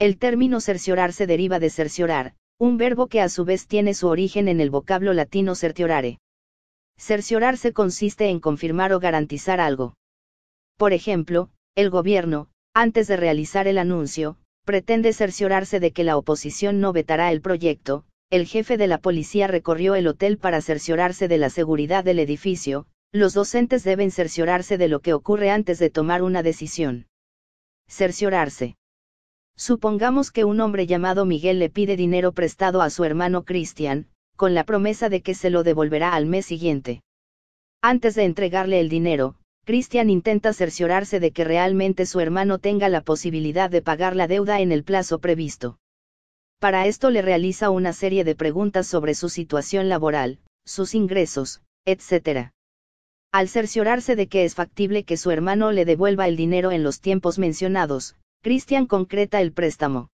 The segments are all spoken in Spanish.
El término cerciorar se deriva de cerciorar, un verbo que a su vez tiene su origen en el vocablo latino certiorare. Cerciorarse consiste en confirmar o garantizar algo. Por ejemplo, el gobierno, antes de realizar el anuncio, pretende cerciorarse de que la oposición no vetará el proyecto. El jefe de la policía recorrió el hotel para cerciorarse de la seguridad del edificio. Los docentes deben cerciorarse de lo que ocurre antes de tomar una decisión. Cerciorarse. Supongamos que un hombre llamado Miguel le pide dinero prestado a su hermano Cristian, con la promesa de que se lo devolverá al mes siguiente. Antes de entregarle el dinero, Cristian intenta cerciorarse de que realmente su hermano tenga la posibilidad de pagar la deuda en el plazo previsto. Para esto le realiza una serie de preguntas sobre su situación laboral, sus ingresos, etc. Al cerciorarse de que es factible que su hermano le devuelva el dinero en los tiempos mencionados, Cristian concreta el préstamo.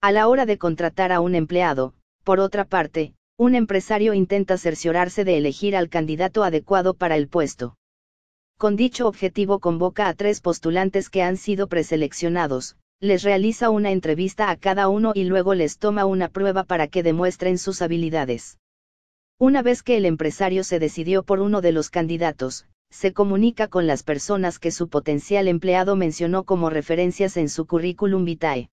A la hora de contratar a un empleado, por otra parte, un empresario intenta cerciorarse de elegir al candidato adecuado para el puesto. Con dicho objetivo convoca a 3 postulantes que han sido preseleccionados, les realiza una entrevista a cada uno y luego les toma una prueba para que demuestren sus habilidades. Una vez que el empresario se decidió por uno de los candidatos, se comunica con las personas que su potencial empleado mencionó como referencias en su currículum vitae.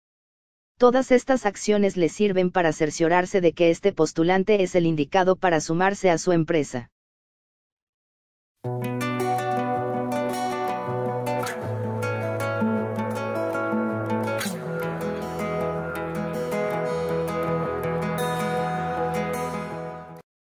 Todas estas acciones le sirven para cerciorarse de que este postulante es el indicado para sumarse a su empresa.